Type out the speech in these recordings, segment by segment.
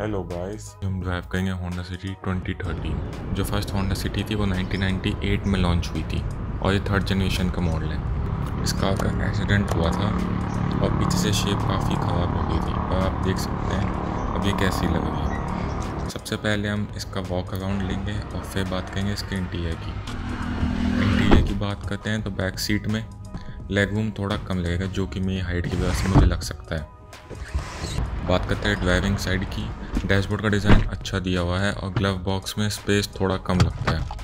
Hello guys, हम drive करेंगे Honda City 2013। जो फर्स्ट होंडा सिटी थी वो 1998 में लॉन्च हुई थी और ये थर्ड जनरेशन का मॉडल है। इस कार का एक्सीडेंट हुआ था और पीछे से शेप काफ़ी ख़राब हो गई थी और आप देख सकते हैं अब ये कैसी लग रही है। सबसे पहले हम इसका वॉक अराउंड लेंगे और फिर बात करेंगे इसके इंटीरियर की। इंटीरियर की बात करते हैं तो बैक सीट में लेग रूम थोड़ा कम लगेगा, जो कि मेरी हाइट की वजह से मुझे लग सकता है। बात करते हैं ड्राइविंग साइड की। डैशबोर्ड का डिज़ाइन अच्छा दिया हुआ है और ग्लव बॉक्स में स्पेस थोड़ा कम लगता है।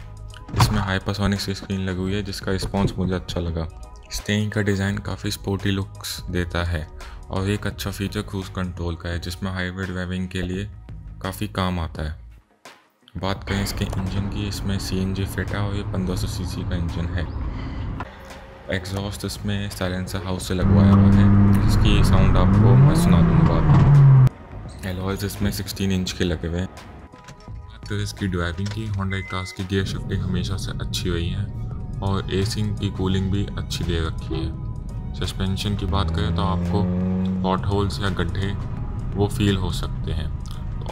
इसमें हाइपरसोनिक स्क्रीन लगी हुई है जिसका रिस्पॉन्स मुझे अच्छा लगा। स्टेयरिंग का डिज़ाइन काफ़ी स्पोर्टी लुक्स देता है और एक अच्छा फीचर क्रूज कंट्रोल का है जिसमें हाईवे ड्राइविंग के लिए काफ़ी काम आता है। बात करें इसके इंजन की, इसमें CNG फिट है और ये 1500cc का इंजन है। एग्जॉस्ट इसमें साइलेंसर हाउस से लगवाया हुआ है, इसकी साउंड आपको मैं सुना दूँगा। एलॉयज़ इसमें 16 इंच के लगे हुए हैं। बात करें इसकी ड्राइविंग की, होंडा क्लास की गियर शिफ्टिंग हमेशा से अच्छी हुई है और एसिंग की कूलिंग भी अच्छी दे रखी है। सस्पेंशन की बात करें तो आपको हॉट होल्स या गड्ढे वो फील हो सकते हैं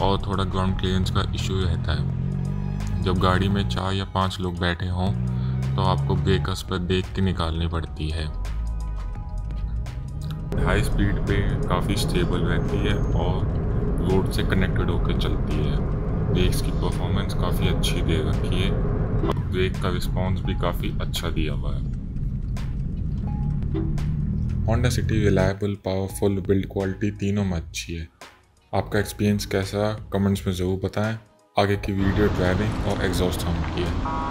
और थोड़ा ग्राउंड क्लियरेंस का इशू रहता है। जब गाड़ी में 4 या 5 लोग बैठे हों तो आपको ब्रेक पर देख के निकालनी पड़ती है। हाई स्पीड पर काफ़ी स्टेबल रहती है और रोड से कनेक्टेड होकर चलती है। ब्रेक्स की परफॉर्मेंस काफ़ी अच्छी दे रखी है और ब्रेक का रिस्पॉन्स भी काफ़ी अच्छा दिया हुआ है। Honda City reliable, powerful, build quality तीनों में अच्छी है। आपका एक्सपीरियंस कैसा रहा कमेंट्स में ज़रूर बताएं। आगे की वीडियो ड्राइविंग और एग्जॉस्ट साउंड की है।